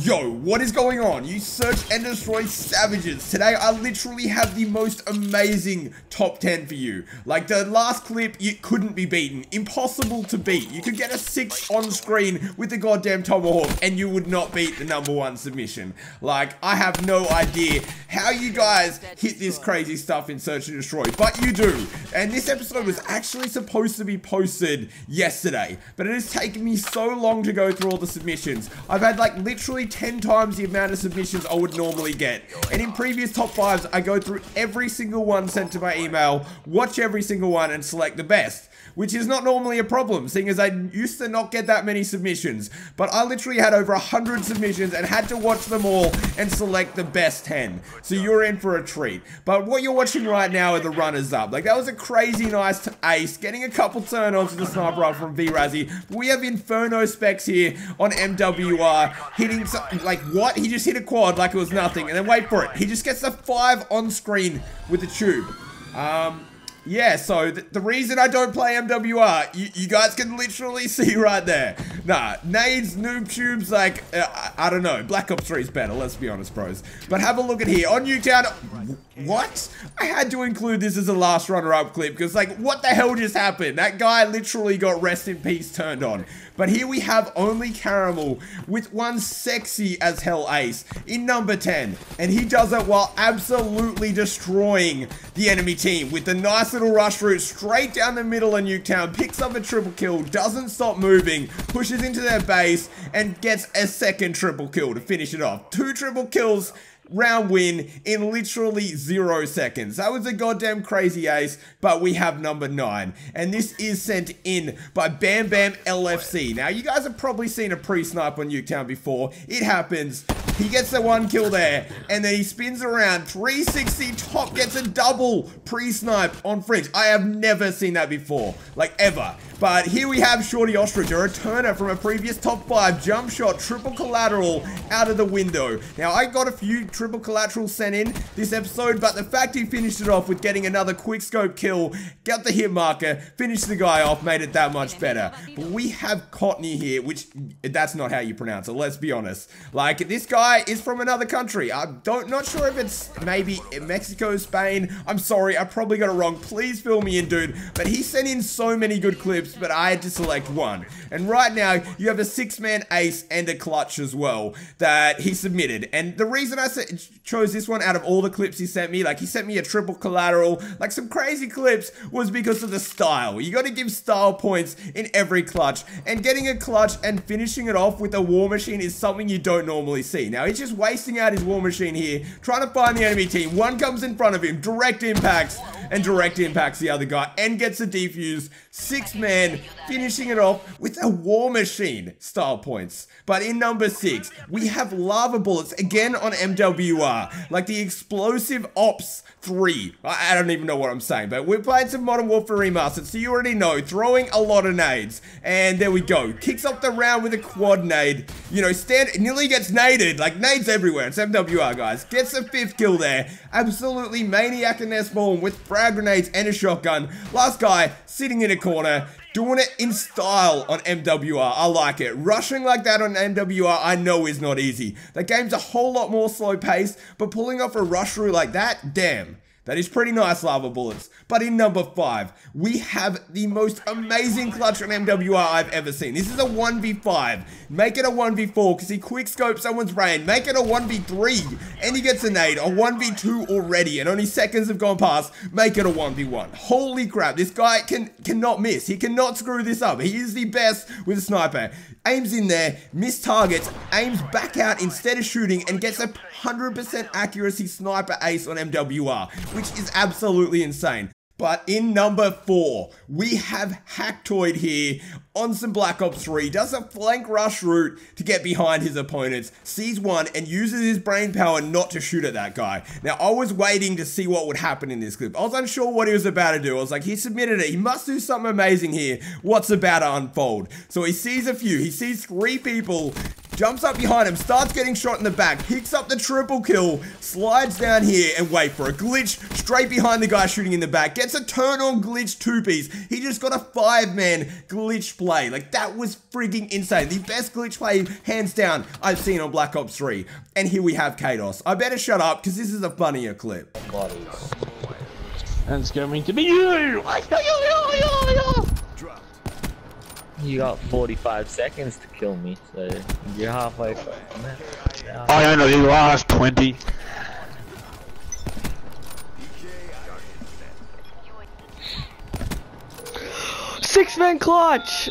Yo, what is going on? You search and destroy savages. Today, I literally have the most amazing top 10 for you. Like the last clip, it couldn't be beaten. Impossible to beat. You could get a 6 on screen with the goddamn tomahawk and you would not beat the #1 submission. Like, I have no idea how you guys hit this crazy stuff in search and destroy, but you do. And this episode was actually supposed to be posted yesterday, but it has taken me so long to go through all the submissions. I've had like literally 10 times the amount of submissions I would normally get. And in previous top 5s, I go through every single one sent to my email, watch every single one, and select the best. Which is not normally a problem, seeing as I used to not get that many submissions. But I literally had over 100 submissions and had to watch them all and select the best 10. So you're in for a treat. But what you're watching right now are the runners-up. Like, that was a crazy nice ace, getting a couple turn-offs with the sniper rifle from V-Razzy. We have Inferno specs here on MWR, hitting something like what? He just hit a quad like it was nothing, and then wait for it. He just gets a 5 on screen with the tube. Yeah, so the reason I don't play MWR, you guys can literally see right there. Nah, nades, noob tubes, like, I don't know. Black Ops 3 is better, let's be honest, bros. But have a look at here. On Nuketown, what? I had to include this as a last runner-up clip, because, like, what the hell just happened? That guy literally got rest in peace turned on. But here we have OnlyCaramel with one sexy as hell ace in number 10. And he does it while absolutely destroying the enemy team with the nice little rush route straight down the middle of Nuketown, picks up a triple kill, doesn't stop moving, pushes into their base, and gets a second triple kill to finish it off. 2 triple kills, round win in literally 0 seconds. That was a goddamn crazy ace, but we have number 9. And this is sent in by Bam Bam LFC. Now, you guys have probably seen a pre-snipe on Nuketown before. It happens. He gets the 1 kill there, and then he spins around, 360 top, gets a double pre-snipe on Fritz. I have never seen that before, like ever. But here we have Shorty Ostrich, a returner from a previous top 5, jump shot, triple collateral out of the window. Now, I got a few triple collaterals sent in this episode, but the fact he finished it off with getting another quick scope kill, got the hit marker, finished the guy off, made it that much better. But we have Courtney here, which, that's not how you pronounce it, let's be honest. Like, this guy is from another country. I'm not sure if it's maybe Mexico, Spain. I'm sorry, I probably got it wrong. Please fill me in, dude. But he sent in so many good clips, but I had to select one. And right now, you have a 6-man ace and a clutch as well that he submitted. And the reason I chose this one out of all the clips he sent me, like he sent me a triple collateral, like some crazy clips, was because of the style. You got to give style points in every clutch. And getting a clutch and finishing it off with a war machine is something you don't normally see. Now, he's just wasting out his war machine here, trying to find the enemy team. One comes in front of him, direct impacts, and direct impacts the other guy, and gets a defuse. 6-man, finishing it off with a war machine style points. But in number 6, we have Lava Bullets, again on MWR, like the Explosive Ops 3. I don't even know what I'm saying, but we're playing some Modern Warfare Remastered, so you already know, throwing a lot of nades. And there we go, kicks off the round with a quad nade. You know, nearly gets naded. Like, nades everywhere. It's MWR, guys. Gets the 5th kill there. Absolutely maniac in their spawn with frag grenades and a shotgun. Last guy sitting in a corner, doing it in style on MWR. I like it. Rushing like that on MWR, I know is not easy. The game's a whole lot more slow paced, but pulling off a rush through like that, damn. That is pretty nice, Lava Bullets. But in number 5, we have the most amazing clutch on MWR I've ever seen. This is a 1v5. Make it a 1v4, because he quickscopes someone's brain. Make it a 1v3, and he gets a nade. A 1v2 already, and only seconds have gone past. Make it a 1v1. Holy crap, this guy cannot miss. He cannot screw this up. He is the best with a sniper. Aims in there, missed targets, aims back out instead of shooting, and gets a 100% accuracy sniper ace on MWR, which is absolutely insane. But in number 4, we have Hactoid here on some Black Ops 3. Does a flank rush route to get behind his opponents, sees one, and uses his brain power not to shoot at that guy. Now, I was waiting to see what would happen in this clip. I was unsure what he was about to do. I was like, he submitted it. He must do something amazing here. What's about to unfold? So he sees a few. He sees 3 people. jumps up behind him, starts getting shot in the back, picks up the triple kill, slides down here and wait for a glitch straight behind the guy shooting in the back, gets a turn on glitch two-piece. He just got a 5-man glitch play. Like, that was freaking insane. The best glitch play, hands down, I've seen on Black Ops 3. And here we have Kados. I better shut up because this is a funnier clip. And it's going to be you! You got 45 seconds to kill me, so you're halfway. I only the last 20. Six-man clutch!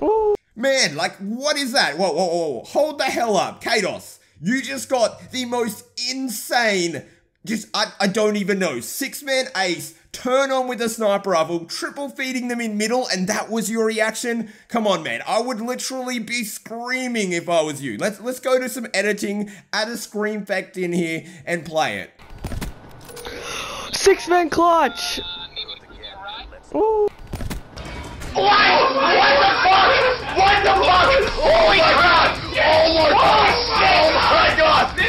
Ooh. Man, like, what is that? Whoa, whoa, whoa, hold the hell up. Kados, you just got the most insane, just, I don't even know, 6-man ace, turn on with a sniper rifle, triple feeding them in middle, and that was your reaction? Come on, man. I would literally be screaming if I was you. Let's go to some editing, add a scream fact in here, and play it. 6-man clutch! Ooh. What the fuck? Oh my god! Oh my god! Oh my god! Oh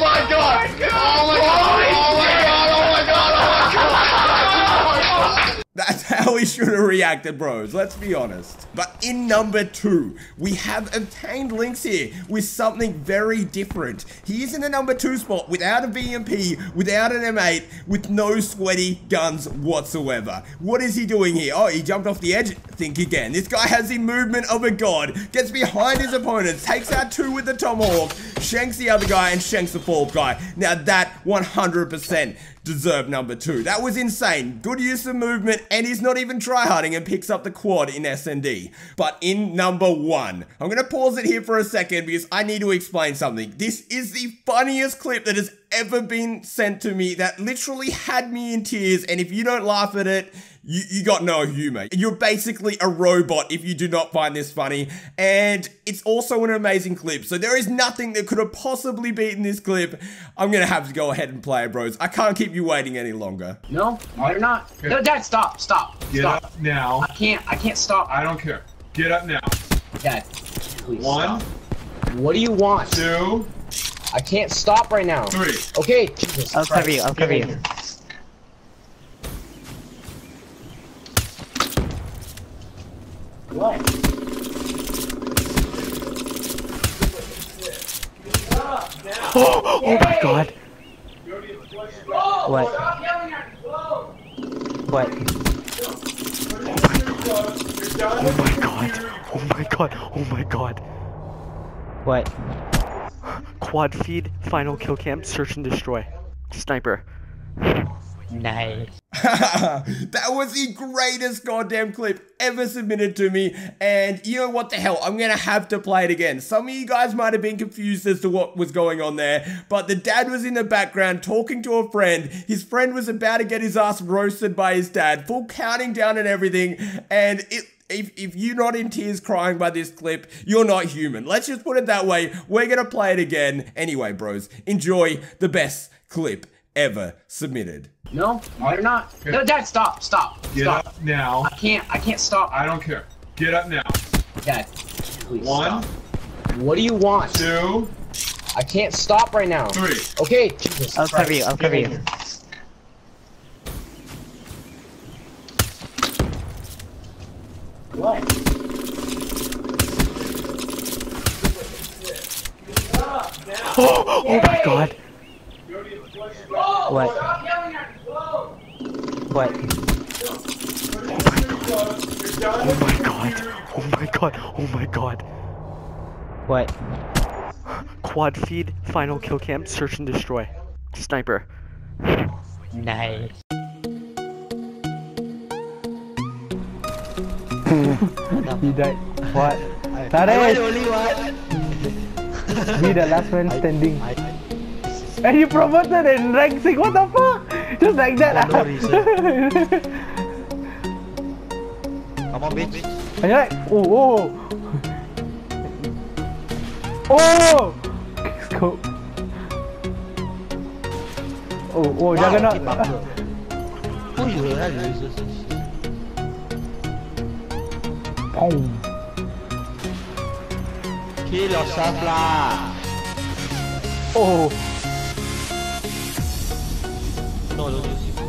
my god! Oh my god! That's how we should have reacted, bros. Let's be honest. But in number 2, we have obtained links here with something very different. He is in a number 2 spot without a VMP, without an M8, with no sweaty guns whatsoever. What is he doing here? Oh, he jumped off the edge. Think again. This guy has the movement of a god. Gets behind his opponent, takes out 2 with the tomahawk, shanks the other guy, and shanks the fourth guy. Now that 100% deserved number 2. That was insane. Good use of movement, and he's not even tryharding and picks up the quad in SND. But in number 1, I'm going to pause it here for a second because I need to explain something. This is the funniest clip that has ever been sent to me that literally had me in tears, and if you don't laugh at it, you got no humor. You're basically a robot if you do not find this funny, and it's also an amazing clip, so there is nothing that could have possibly beaten this clip. I'm gonna have to go ahead and play it, bros. I can't keep you waiting any longer. No, you're not. Okay. No, Dad, stop. Get up now. I can't stop. I don't care. Get up now. Dad, please One. Stop. What do you want? Two. I can't stop right now. Three. Okay. Jesus I'll cover you, I'll cover you. What? Oh my god. What? What? Oh my god. Oh my god. Oh my god. What? Quad feed, final kill cam, search and destroy. Sniper. Nice. That was the greatest goddamn clip ever submitted to me, and you know what the hell, I'm gonna have to play it again. Some of you guys might have been confused as to what was going on there, but the dad was in the background talking to a friend. His friend was about to get his ass roasted by his dad, full counting down and everything, and if you're not in tears crying by this clip, you're not human. Let's just put it that way. We're gonna play it again. Anyway, bros, enjoy the best clip ever submitted. No, you're not. Okay. No, Dad, stop. Get up now. I can't stop. I don't care. Get up now. Dad, please One. Stop. What do you want? Two. I can't stop right now. Three. Okay. Jesus I'll cover you. I'll cover you. What? Oh my god. What? What? Oh my god. Oh my god. Oh my god. What? Quad feed, final kill cam, search and destroy. Sniper. Nice. He died. What? That is only one. Be the last man standing. And you promoted in rank 6, what the fuck? Just like that. For no reason. Come on, bitch. And you're like, oh. Let's go. Oh, Juggernaut. Oh, you hell uses this? Boom. Heal yourself lah. Oh. No, don't use it.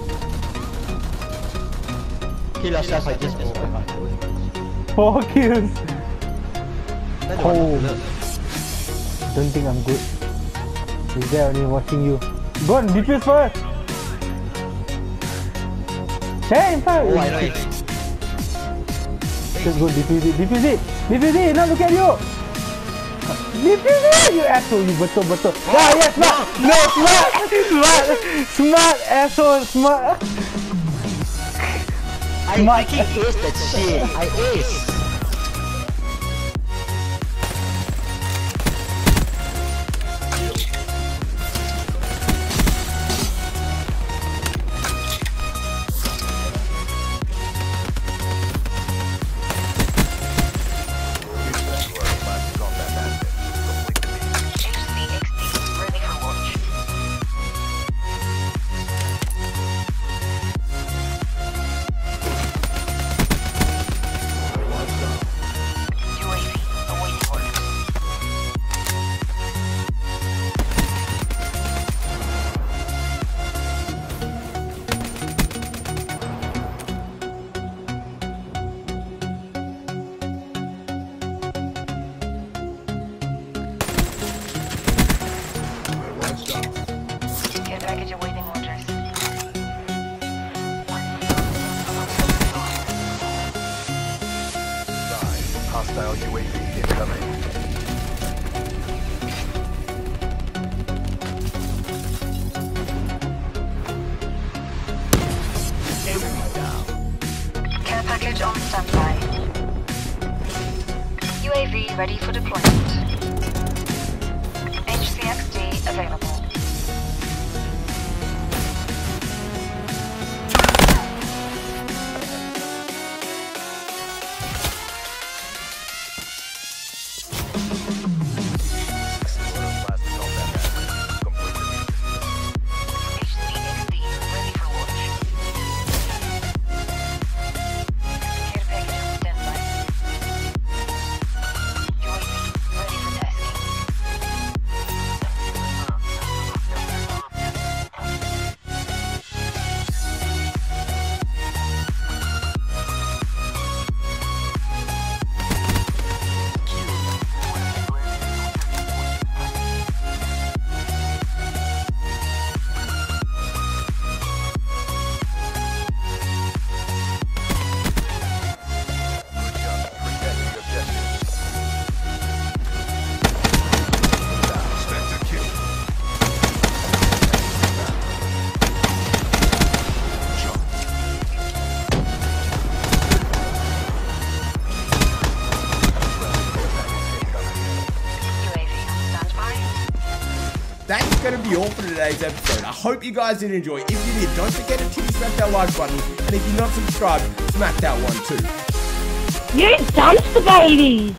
Kill yourself, I just go. 4 kills. Oh. Don't think I'm good. He's there only watching you. Go on, defuse first. Hey, Inferno. Oh, I know it. Just go defuse it. Defuse it. Defuse it. Now look at you. Defuse it. You asshole. You betul. Ah, yeah, smart. No, smart. Smart asshole. Smart. I fucking ace that shit. I ace. Ready for deployment. HCXD available. That's going to be all for today's episode. I hope you guys did enjoy. If you did, don't forget to smack that like button. And if you're not subscribed, smack that one too. You dumpster baby!